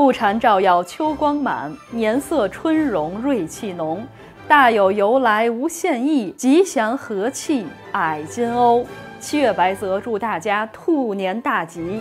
兔蝉照耀秋光满，年色春荣瑞气浓。大有由来无限意，吉祥和气矮金瓯。7月白泽祝大家兔年大吉！